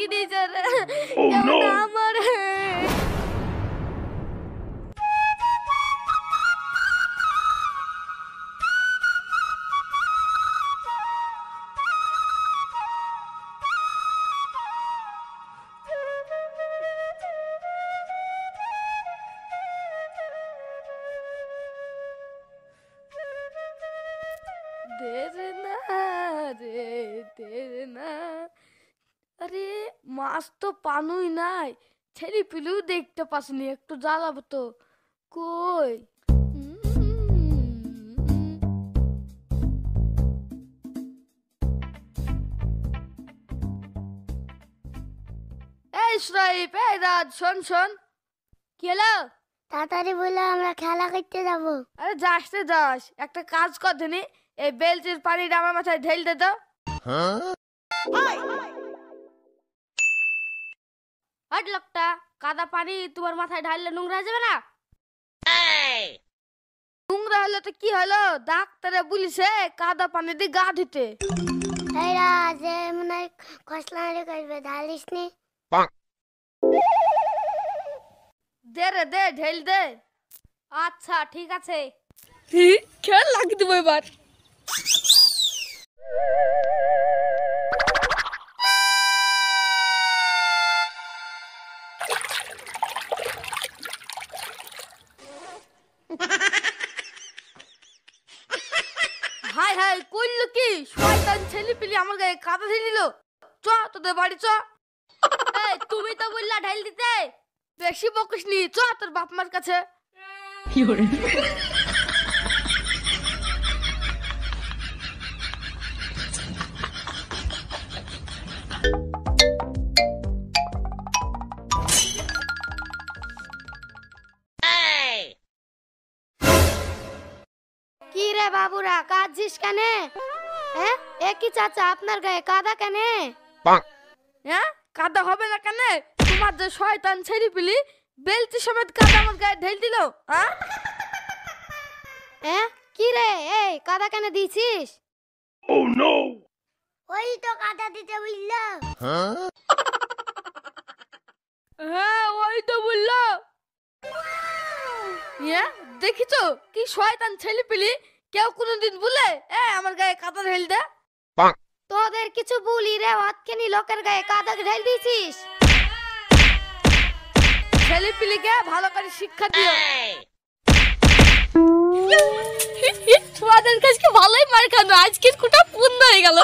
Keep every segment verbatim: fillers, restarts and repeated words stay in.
की टीचर है। oh, no. अमर है। देरना रे देरना, अरे मास तो पानुई नाई छेली पिलू देखते पास नहीं एक तो जाला बतो कोई ए श्राइप ए राज सुन सुन केला तातारी बोला हमरा खेला करते जाबो। अरे जास्ते जास একটা কাজ কর দিনি এই বেলচির পানিটা আমার মাথায় ঢেল দে তো। হ্যাঁ আট লকটা কাদা পানি তোমার মাথায় ঢাললে নোংরা যাবে না? এই নোংরা হলো তো কি হলো, ডাক্তারে বলিছে কাদা পানি দি গা ধুতে। এই রাজ এমনে কসলারে কইবে ঢালিসনি दे रे दे ढेल दे। अच्छा ठीक है क्या लग दो बार हाय हाय कोई लुकी शैतान छेली पिली आमर गाए कादा छेली लो चो तो दे बाड़ी चो। ए तुमी तो बोलला ढेल दिते বেশি বকশ নি চো তোর বাপ মার কাছে। কি রে বাবুরা কাঁদছিস কেন? হ্যাঁ এ কি চাচা আপনার গায়ে কাদা কেন? হ্যাঁ কাদা হবে না কেন? তোমার যে শয়তান ছেড়ি পিলি বেলচি সমেত কাদা আমার গায়ে ঢেল দিল। হ্যাঁ হ্যাঁ কি রে এই কাদা কেন দিছিস? ও নো ওই তো কাদা দিতে বলল। হ্যাঁ হ্যাঁ ওই তো বলল। ইয়া দেখিছো কি শয়তান ছেড়ি পিলি কেউ কোনদিন বলে এ আমার গায়ে কাদা ঢেল দে? তোদের কিছু বলি রে অতখানি লোকের গায়ে কাদা ঢেল দিছিস। ছেলে পিলিকে ভালো করে শিক্ষা দিও। তোমাদের কাছে ভালোই মার খানো আজকের কোটা পূর্ণ হয়ে গেল।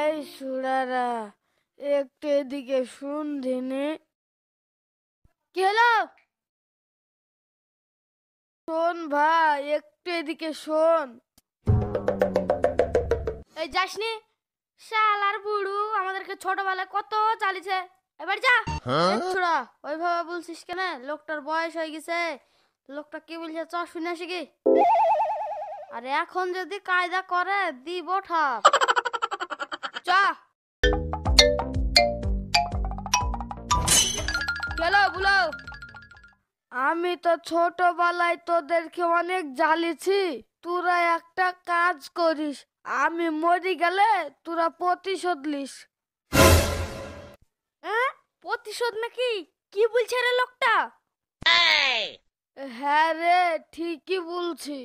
এই সুরারা একটু এদিকে শুন দিনে। কি হলো? শোন ভাই একটু এদিকে শোন। এই যাসনি শালার বুড়ু আমাদেরকে ছোটবেলায় কত চালিয়েছে। এবার যা ছোড়া ওইভাবে বলছিস কেন? লোকটার বয়স হয়ে গেছে। লোকটা কি বলছে চ শুনে আসি কি। আর এখন যদি কায়দা করে দিব ঠাপ। চ চলো বলো। আমি তো ছোটবেলায় তোদেরকে অনেক জ্বালিয়েছি, তোরা একটা কাজ করিস আমি মরে গেলে তোরা প্রতিশোধ লিস। হ্যাঁ প্রতিশোধ নাকি কি বলছে রে লোকটা? হ্যাঁ রে ঠিকই বলছি।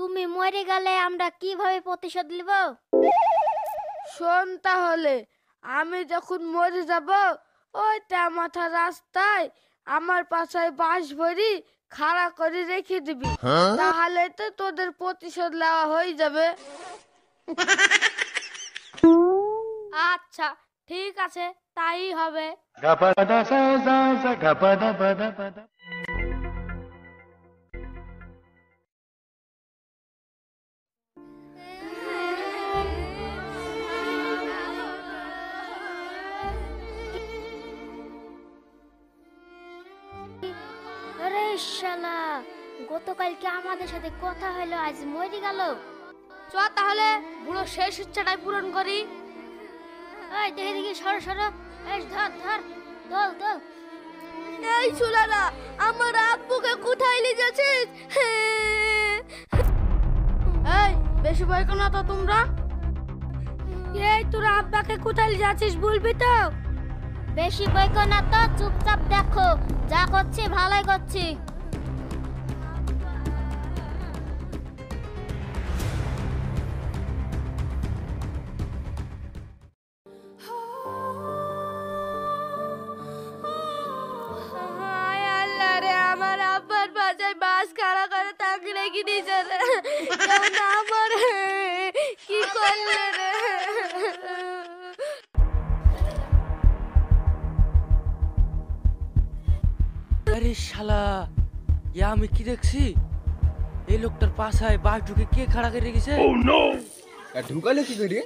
তুমি মরে গেলে আমরা কিভাবে প্রতিশোধ নিব? শোন তাহলে আমি যখন মরে যাব ওইটা মাথা রাস্তায় আমার পাশায় বাঁশ ভরি খাড়া করে রেখে দিবি, তাহলে তো তোদের প্রতিশোধ নেওয়া হয়ে যাবে। আচ্ছা ঠিক আছে তাই হবে। শালা গতকালকে আমাদের সাথে কথা হলো আজ মরে গেল। চ তাহলে বুড়ো শেষ ইচ্ছাটাই পূরণ করি। এই দেখে দেখি সর সর এই ধর ধর দল দল। এই ছোলারা আমার আব্বুকে কোথায় নিয়ে যাচ্ছিস? এই বেশি ভয় করো না তো তোমরা। এই তোর আব্বাকে কোথায় নিয়ে যাচ্ছিস বলবি তো? বেশি ভয় করো না তো, চুপচাপ দেখো, যা করছি ভালোই করছি। अरे शाला या मैं की देखसी ये लोग तर पास आए बाहर ढूंढे क्या खड़ा कर रही है? ओह नो क्या ढूंढा लेके गई है?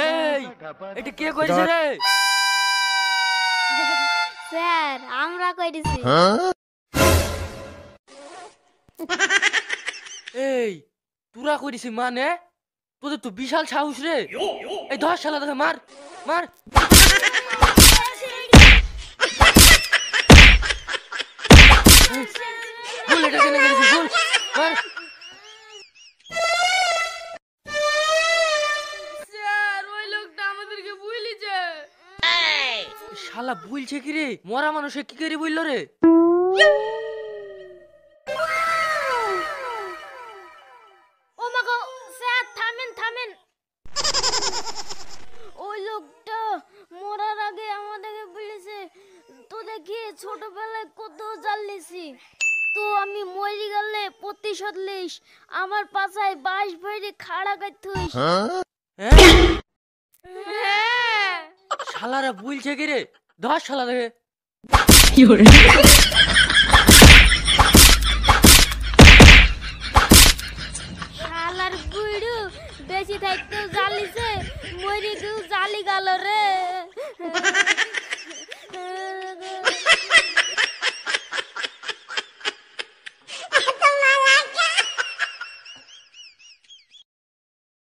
हे इट क्या कोई चीज़ है? सर आम्रा कोई डिसी। हाँ? हे तूरा कोई डिसी माने? तो तू विशाल छाऊस रे? ए दो शाला तो मार मार শালা বলছে কি রে? মরা মানুষে কি করে বললো রে? ও মা গো স্যার থামেন থামেন, ওই লোকটা মরার আগে আমাদেরকে বলেছে তো দেখি ছোটবেলায় কত জ্বালিয়েছি, তো আমি মরে গেলে প্রতিশোধ লিস, আমার পাছায় বাঁশ ভরে খাড়া করতিস। হ্যাঁ শালারা বলছে কি রে? ধর শালা রে কি হরে শালার গুড়ু বেশি থাকতো জ্বালিছে মরে গেল জ্বালি গেল রে।